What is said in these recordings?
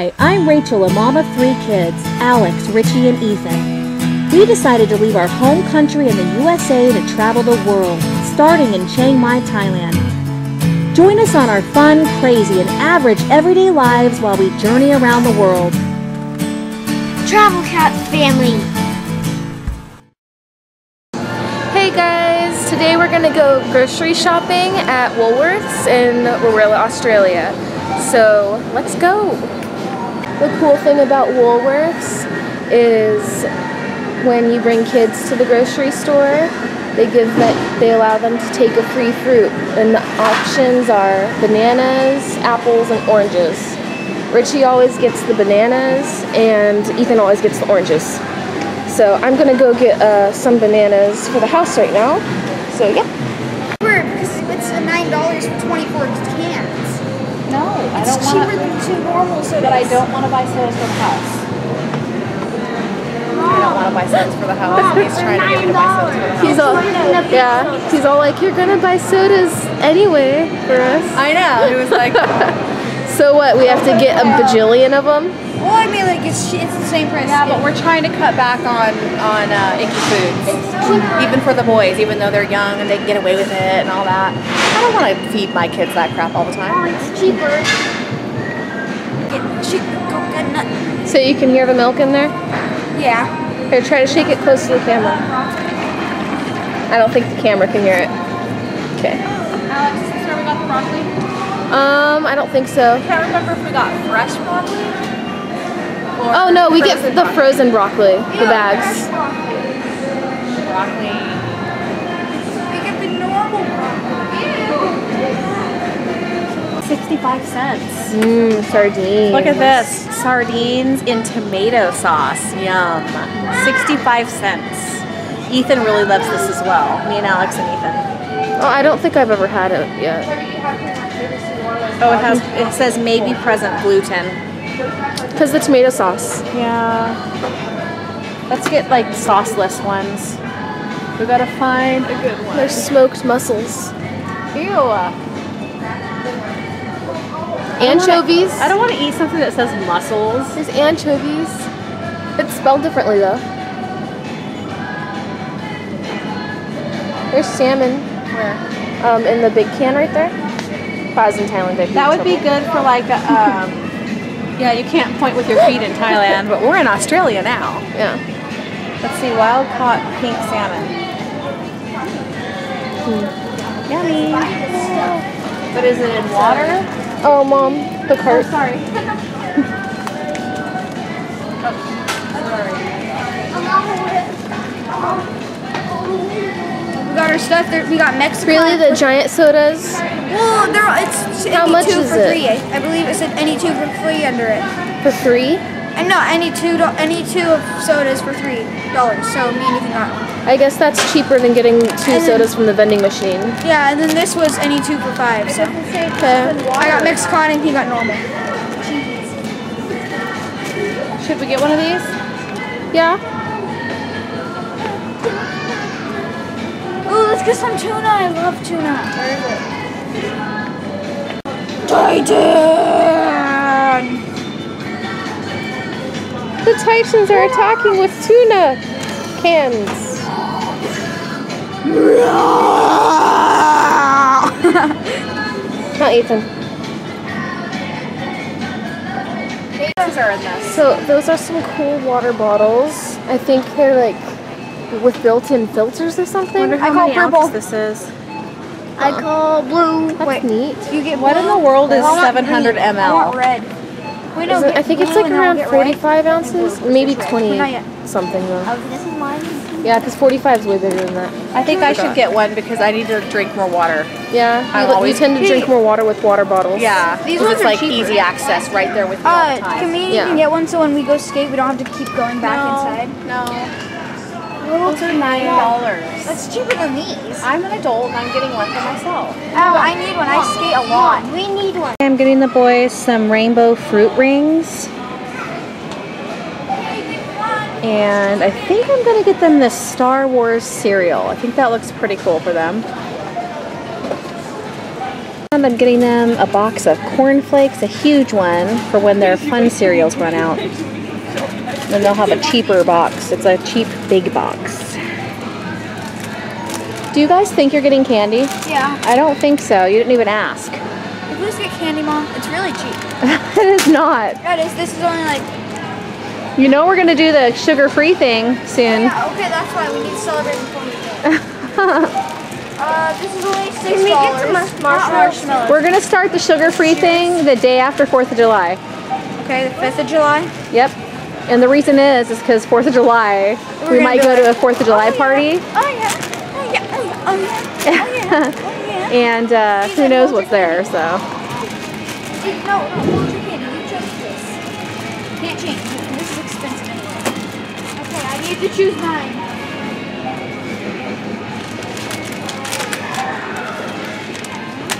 Hi, I'm Rachel, a mom of 3 kids, Alex, Richie, and Ethan. We decided to leave our home country in the USA to travel the world, starting in Chiang Mai, Thailand. Join us on our fun, crazy, and average everyday lives while we journey around the world. Travel Cat Family. Hey guys, today we're going to go grocery shopping at Woolworths in Warilla, Australia. So let's go. The cool thing about Woolworths is when you bring kids to the grocery store, they allow them to take a free fruit, and the options are bananas, apples, and oranges. Richie always gets the bananas, and Ethan always gets the oranges. So I'm gonna go get some bananas for the house right now. So yeah. Because it's $9 for 24 cans. No, I don't want to. It's cheaper than 2 normal sodas. But I don't want to buy sodas for the house. Mom, I don't want to buy sodas for the house. Mom, he's trying to get me to buy sodas for the house. He's all like, you're going to buy sodas anyway for us. I know. He was like, so what, we have to get a bajillion of them? Well, I mean, like, it's the same price. Yeah, but we're trying to cut back on icky foods. Even for the boys, even though they're young and they can get away with it and all that. I don't want to feed my kids that crap all the time. Oh, it's cheaper. Get cheap coconut. So you can hear the milk in there? Yeah. Here, try to shake it close to the camera. I don't think the camera can hear it. Okay. Alex, is this where we got the broccoli? I don't think so. I can't remember if we got fresh broccoli. Oh no, we get the frozen broccoli, the bags. Broccoli. We get the normal broccoli. 65 cents. Mmm, sardines. Look at this, sardines in tomato sauce. Yum. 65 cents. Ethan really loves this as well. Me and Alex and Ethan. Oh, I don't think I've ever had it yet. Oh, it says maybe present gluten. Because the tomato sauce. Yeah. Let's get like sauceless ones. We gotta find a good one. They're smoked mussels. Ew. Anchovies. I don't want to eat something that says mussels. There's anchovies. It's spelled differently though. There's salmon. Where? In the big can right there. Poisson Thailandais. That would be good for like a. Yeah, you can't point with your feet in Thailand, but we're in Australia now. Yeah. Let's see, wild caught pink salmon. Mm. Yummy. Oh. But is it in water? Oh, Mom, the cart. Oh, sorry. We got our stuff there. We got Mexican. Really, the giant sodas? Well, it's how much is it? $3. I believe it said any 2 for $3 under it. For $3? And no, any two of sodas for $3. So me and Ethan got one. I guess that's cheaper than getting 2 sodas from the vending machine. Yeah, and then this was any 2 for $5. So I got Mexican and he got normal. Should we get one of these? Yeah. Ooh, let's get some tuna. I love tuna. Where is it? Titan! The Titans are attacking with tuna cans. Not Ethan. Titans are in this. So those are some cool water bottles. I think they're like with built-in filters or something. I wonder how many ounces this is. I call blue. That's neat. You get blue. What in the world is 700 ml? I want red. We don't I think it's like around 45 ounces, maybe 20 something though. Oh, this is mine? Yeah, because 45 is way bigger than that. I think I should get one because I need to drink more water. Yeah, you tend to drink more water with water bottles. Yeah, these ones are like cheaper. Easy access right there with you all the time. Can we even get one so when we go skate we don't have to keep going back inside? No. Those are $9. That's cheaper than these. I'm an adult and I'm getting one for myself. Oh, I need one. I skate a lot. We need one. I'm getting the boys some rainbow fruit rings. And I think I'm going to get them the Star Wars cereal. I think that looks pretty cool for them. them, I'm getting them a box of cornflakes, a huge one, for when their fun cereals run out. Then they'll have a cheaper box. It's a cheap big box. Do you guys think you're getting candy? Yeah. I don't think so. You didn't even ask. If we just get candy, Mom, it's really cheap. It is not. Yeah, it is. This is only like... You know we're going to do the sugar-free thing soon. Oh, yeah, okay, that's why we need to celebrate before we go. This is only $6. Can we get some marshmallows? We're going to start the sugar-free thing the day after 4th of July. Okay, the 5th of July? Yep. And the reason is because 4th of July, we might go to a 4th of July party. Oh, yeah. Oh, yeah. Oh, yeah. Oh, yeah. Oh, yeah. And who knows what's there, so. No, hold your candy. You chose this. Can't change. This is expensive anyway. Okay, I need to choose mine.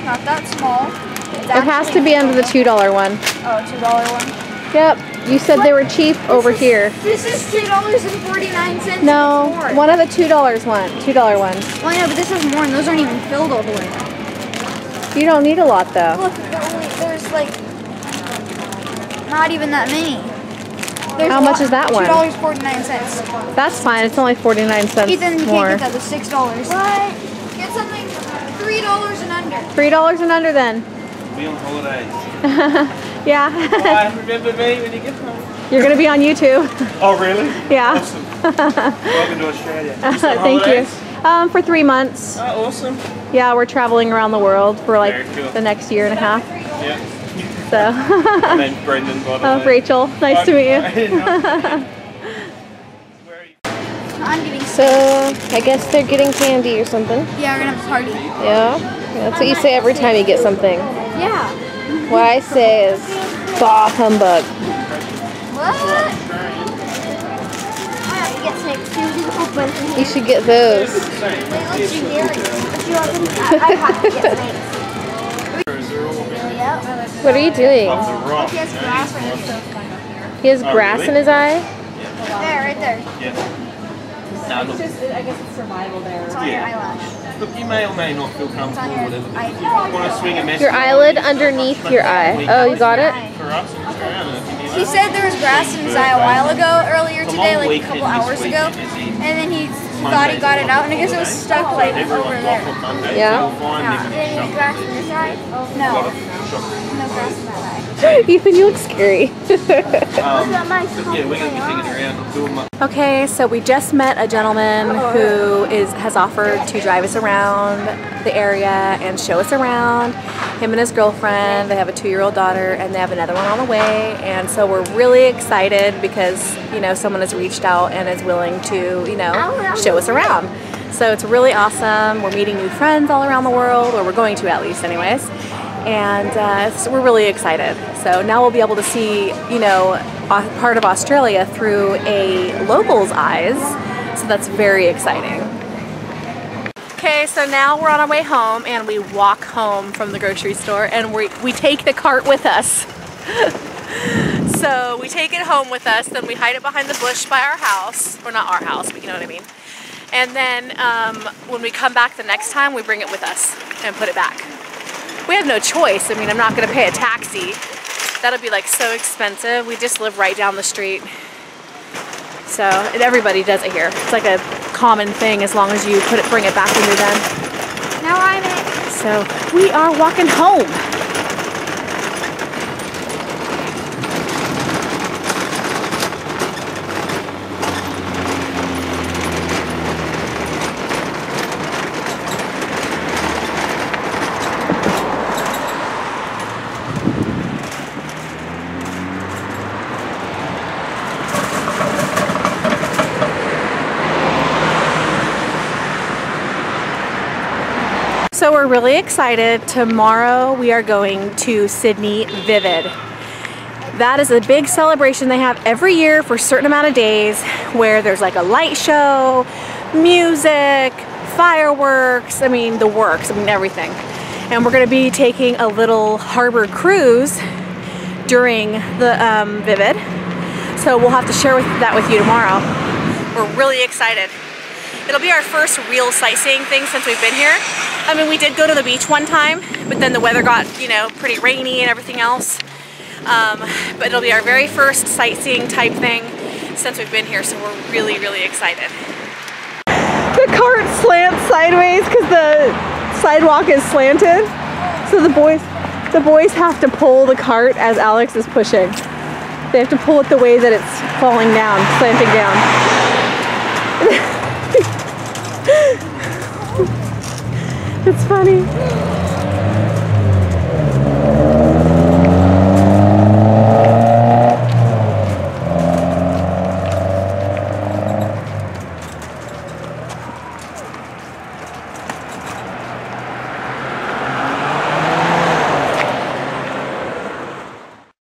Not that small. It has to be under the $2 one. Oh, $2 one? Yep. You said what? They were cheap over here. This is $2.49. No, one of the $2 one. $2 ones. Well, yeah, but this is more, and those aren't even filled all the way up. You don't need a lot, though. Look, there's like not even that many. There's how much is that one? $2.49. That's fine. It's only 49 cents. Ethan, you more. Can't get that. It's $6. What? Get something. $3 and under. $3 and under, then. Be on holidays. Yeah. Why? Remember me when you get home. You're going to be on YouTube. Oh, really? Yeah. Awesome. Welcome to Australia. Thank you. For 3 months. Oh, awesome. Yeah, we're traveling around the world for like the next year and a half. Yeah. So. And then Brendan, by the way. Rachel, nice to meet you. So, I guess they're getting candy or something. Yeah, we're gonna have a party. Yeah? That's what you say every time you get something. Yeah. What I say is, bah humbug. What? You should get those. What are you doing? He has grass in his eye? There, right there. No, it's just, I guess it's survival there. It's on your eyelash. Look, you may or may not feel comfortable with it. Want to swing a message. Your eyelid underneath your eye. Oh, you got it? He said there was grass in his eye a while ago, earlier today, like a couple hours ago. And then he thought he got it out, and I guess it was stuck like over there. Yeah? Any grass in his eye? No. No grass in that eye. Ethan, you look scary. Okay, so we just met a gentleman who has offered to drive us around the area and show us around. Him and his girlfriend, they have a 2-year-old daughter, and they have another one on the way, and so we're really excited because, you know, someone has reached out and is willing to, you know, show us around. So it's really awesome. We're meeting new friends all around the world, or we're going to at least anyways, and so we're really excited. So now we'll be able to see, you know, part of Australia through a local's eyes, so that's very exciting. Okay, so now we're on our way home, and we walk home from the grocery store, and we take the cart with us. So we take it home with us, then we hide it behind the bush by our house, or not our house, but you know what I mean. And then when we come back the next time, we bring it with us and put it back. We have no choice. I mean, I'm not going to pay a taxi. That'll be like so expensive. We just live right down the street. So, and everybody does it here. It's like a common thing as long as you bring it back when you're done. Now I'm in. So, we are walking home. So we're really excited. Tomorrow we are going to Sydney Vivid. That is a big celebration they have every year for a certain amount of days where there's like a light show, music, fireworks, I mean the works, I mean everything. And we're going to be taking a little harbor cruise during the Vivid. So we'll have to share that with you tomorrow. We're really excited. It'll be our first real sightseeing thing since we've been here. I mean, we did go to the beach one time, but then the weather got, you know, pretty rainy and everything else. But it'll be our very first sightseeing type thing since we've been here, so we're really, really excited. The cart slants sideways because the sidewalk is slanted, so the boys have to pull the cart as Alex is pushing. They have to pull it the way that it's falling down, slanting down. It's funny.